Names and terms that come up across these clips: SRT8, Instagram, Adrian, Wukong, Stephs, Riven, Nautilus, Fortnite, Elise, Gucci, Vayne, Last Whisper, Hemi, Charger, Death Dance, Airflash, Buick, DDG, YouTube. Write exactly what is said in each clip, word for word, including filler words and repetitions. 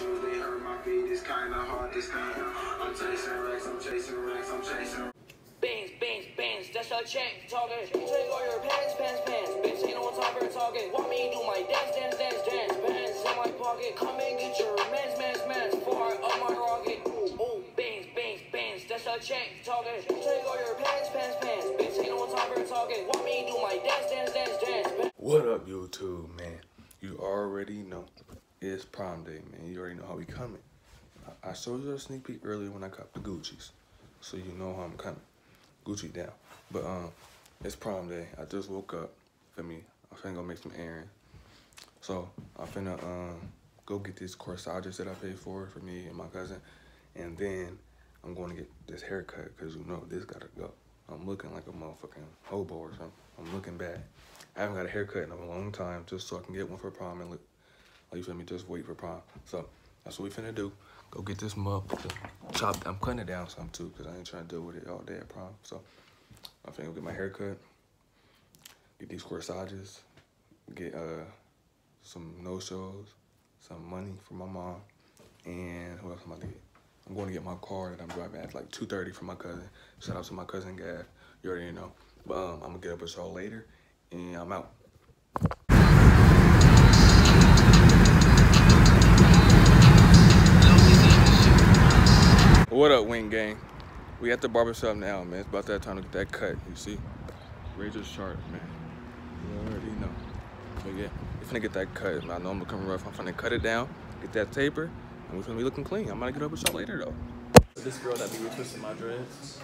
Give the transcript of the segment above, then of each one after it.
shoes, they hurt my feet. It's kinda hard, this kinda. I'm chasing racks, I'm chasing racks, I'm chasing. Bangs, bangs, bangs, that's your check, talking. Take all your pants, pants, pants. Bitch, ain't no time for talking. Want me to do my dance, dance, dance, dance. Bands in my pocket. Come and get your mans, mans, mans. Far up my rocket. Ooh, ooh, bangs, bangs, bangs, that's your check, talking. Take all your pants, pants, pants. Bitch, ain't no time for talking. Want me to do my dance, dance, dance, dance. What up, YouTube, man? You already know. It's prom day, man. You already know how we coming. I, I showed you a sneak peek earlier when I got the Gucci's. So you know how I'm coming. Gucci down. But um, it's prom day. I just woke up. Feel me? I'm finna go make some errands. So I'm finna um, go get this corsage that I paid for for me and my cousin. And then I'm going to get this haircut because you know this gotta go. I'm looking like a motherfucking hobo or something. I'm looking bad. I haven't got a haircut in a long time just so I can get one for prom and look. Like, you feel me? Just wait for prom. So that's what we finna do. Go get this motherfucker chopped. I'm cutting it down some too, cause I ain't trying to deal with it all day at prom. So I'm finna go get my haircut, get these corsages, get uh some no shows, some money for my mom, and what else am I gonna get? I'm going to get my car that I'm driving at like two thirty for my cousin. Shout out to my cousin Gav. You already know. But um, I'm gonna get up with y'all later, and I'm out. What up, Wing Gang? We at the barbershop now, man. It's about that time to get that cut, you see? Razor sharp, man. You already know. But yeah, we finna get that cut. I know I'm becoming rough. I'm finna cut it down, get that taper, and we're finna be looking clean. I'm gonna get up with y'all later, though. This girl that be twisting my dreads.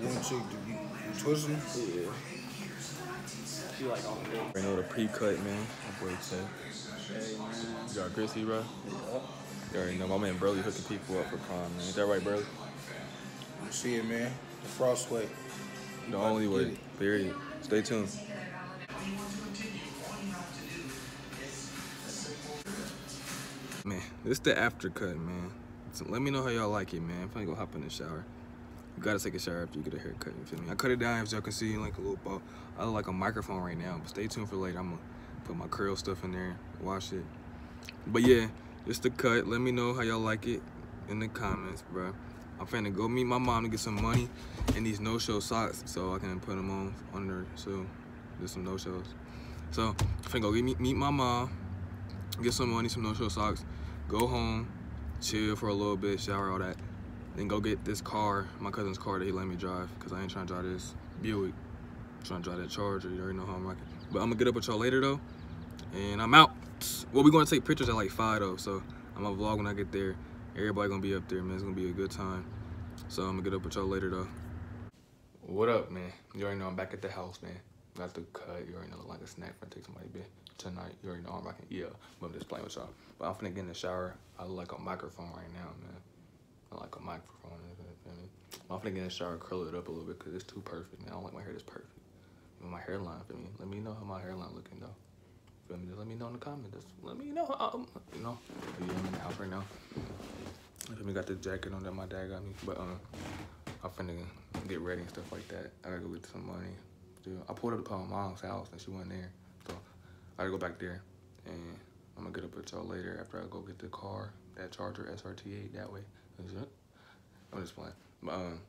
One chick, do you, you twist them? Yeah. She like on the I know the pre-cut, man. My boy said. Hey, man. You got Chrissy, bro? Yeah. You already know, my man Burley hooking people up for prom, man. Is that right, Burley? I see it, man. The frost way. The only way, period. Stay tuned. Man, this the after cut, man. So let me know how y'all like it, man. I'm finna go hop in the shower. You gotta take a shower after you get a haircut, you feel me? I cut it down as y'all can see, like a little ball. I look like a microphone right now, but stay tuned for later. I'm gonna put my curl stuff in there, wash it. But yeah. It's the cut. Let me know how y'all like it in the comments, bro. I'm finna go meet my mom to get some money and these no-show socks so I can put them on on her. So there's some no-shows. So I'm finna go meet, meet my mom, get some money, some no-show socks, go home, chill for a little bit, shower, all that. Then go get this car, my cousin's car that he let me drive, because I ain't trying to drive this Buick. I'm trying to drive that Charger. You already know how I'm rocking. But I'm gonna get up with y'all later, though, and I'm out. Well, we're going to take pictures at like five though, so I'm going to vlog when I get there. Everybody going to be up there, man. It's going to be a good time. So I'm going to get up with y'all later, though. What up, man? You already know I'm back at the house, man. Got the cut. You already know I look like a snack for take somebody bed tonight. You already know I'm rocking. Yeah, but I'm just playing with y'all. But I'm finna get in the shower. I look like a microphone right now, man. I like a microphone. You know what I mean? I'm finna get in the shower, curl it up a little bit because it's too perfect, man. I don't like my hair that's perfect. My hairline, for me. Let me know how my hairline looking, though. Feel me? Just let me know in the comments. Just let me know. Um, you know, I'm in the house right now. I feel me, got the jacket on that my dad got me. But um, I'm finna get ready and stuff like that. I gotta go get some money. Dude, I pulled up to my mom's house and she wasn't there, so I gotta go back there. And I'm gonna get up with y'all later after I go get the car, that Charger S R T eight. That way, I'm just playing. But um,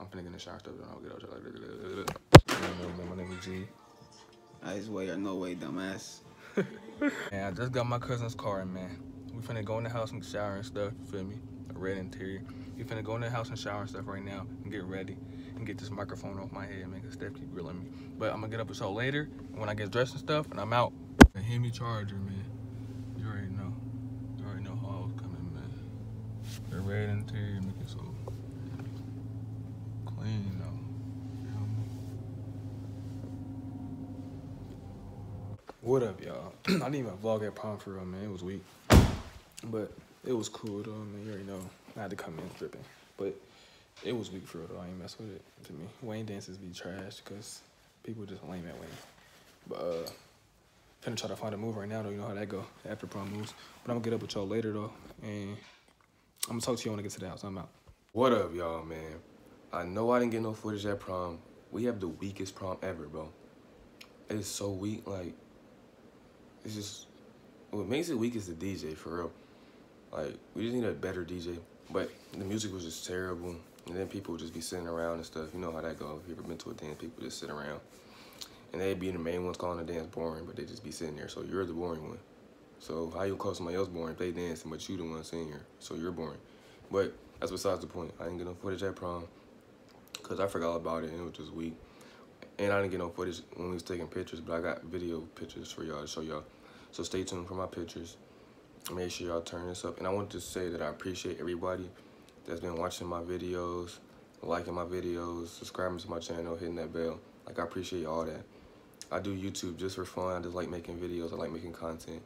I'm finna get in the shower stuff and I'll get out y'all later. My name is G. Nice way or no way, dumbass. Man, I just got my cousin's car, man. We finna go in the house and shower and stuff, you feel me? A red interior. We finna go in the house and shower and stuff right now and get ready and get this microphone off my head, man, because Steph keep grilling me. But I'm gonna get up with y'all later when I get dressed and stuff, and I'm out. The Hemi Charger, man. You already know. You already know how I was coming, man. The red interior make it so clean, though. What up, y'all? I didn't even vlog at prom for real, man. It was weak. But it was cool, though. I mean, you already know. I had to come in stripping. But it was weak for real, though. I ain't mess with it to me. Wayne dances be trash because people just lame at Wayne. But, uh, finna try to find a move right now, though. You know how that go after prom moves. But I'm gonna get up with y'all later, though. And I'm gonna talk to you when I get to the house. I'm out. What up, y'all, man? I know I didn't get no footage at prom. We have the weakest prom ever, bro. It's so weak, like... It's just, what makes it weak is the D J, for real. Like, we just need a better D J. But the music was just terrible. And then people would just be sitting around and stuff. You know how that goes. If you've ever been to a dance, people just sit around. And they'd be the main ones calling the dance boring, but they just be sitting there. So you're the boring one. So how you call somebody else boring if they dancing, but you the one sitting here? So you're boring. But that's besides the point. I didn't get no footage at prom because I forgot about it and it was just weak. And I didn't get no footage when we was taking pictures, but I got video pictures for y'all to show y'all. So stay tuned for my pictures. Make sure y'all turn this up. And I want to say that I appreciate everybody that's been watching my videos, liking my videos, subscribing to my channel, hitting that bell. Like, I appreciate all that. I do YouTube just for fun. I just like making videos. I like making content.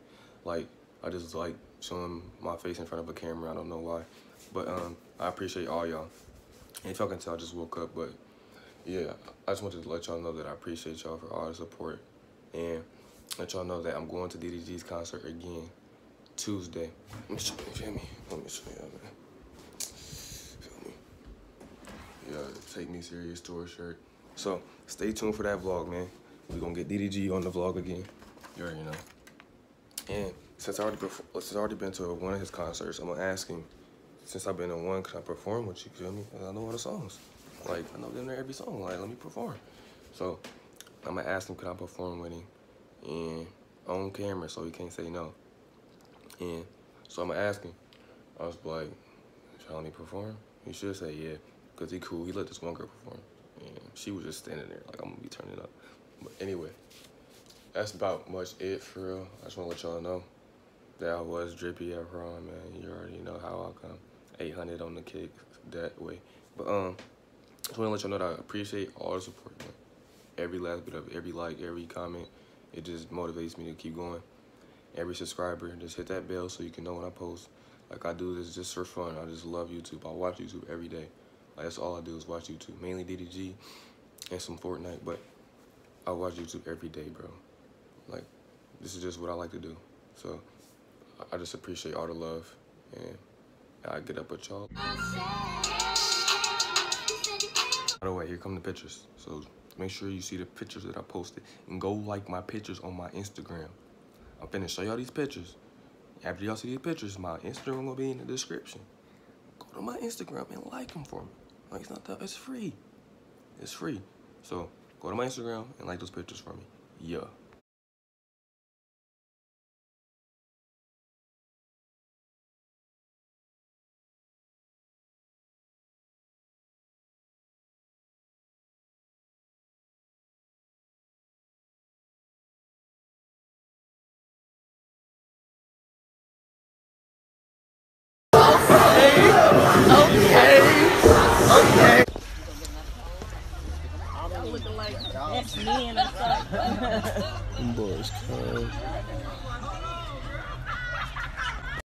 Like, I just like showing my face in front of a camera. I don't know why. But um, I appreciate all y'all. And if y'all can tell, I just woke up. But yeah, I just wanted to let y'all know that I appreciate y'all for all the support. And let y'all know that I'm going to D D G's concert again Tuesday. Let me show you, Hemi. Let me show you, man. Feel me? Yeah, take me serious tour shirt. So stay tuned for that vlog, man. We're gonna get D D G on the vlog again. You already know. And since I already since I already been to one of his concerts, I'm gonna ask him. Since I've been in one, can I perform with you? Feel me? Cause I know all the songs. Like, I know them there every song. Like, let me perform. So I'm gonna ask him, can I perform with him? And on camera, so he can't say no. And so I'm gonna ask him. I was like, shall he perform? He should say yeah, cause he cool. He let this one girl perform, and she was just standing there. Like, I'm gonna be turning up. But anyway, that's about much it for real. I just wanna let y'all know that I was drippy at prom, man. You already know how I come. eight hundred on the kick that way. But um, I just wanna let y'all know that I appreciate all the support, man. Every last bit of it, every like, every comment. It just motivates me to keep going. Every subscriber, just hit that bell so you can know when I post. Like, I do this just for fun. I just love YouTube. I watch YouTube every day. Like, that's all I do is watch YouTube. Mainly D D G and some Fortnite, but I watch YouTube every day, bro. Like, this is just what I like to do. So I just appreciate all the love, and I get up with y'all. By the way, here come the pictures. So make sure you see the pictures that I posted and go like my pictures on my Instagram. I'm finna show y'all these pictures. After y'all see these pictures, my Instagram will be in the description. Go to my Instagram and like them for me. Like, it's not that, it's free. It's free. So go to my Instagram and like those pictures for me. Yeah. That's me and I'm sorry.